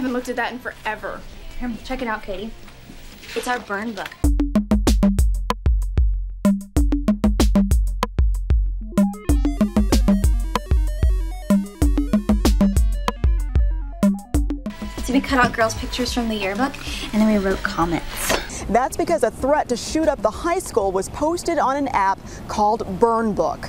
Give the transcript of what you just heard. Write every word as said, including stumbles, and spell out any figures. haven't looked at that in forever. Here, check it out, Katie. It's our burn book. So we cut out girls' pictures from the yearbook, and then we wrote comments. That's because a threat to shoot up the high school was posted on an app called Burn Book.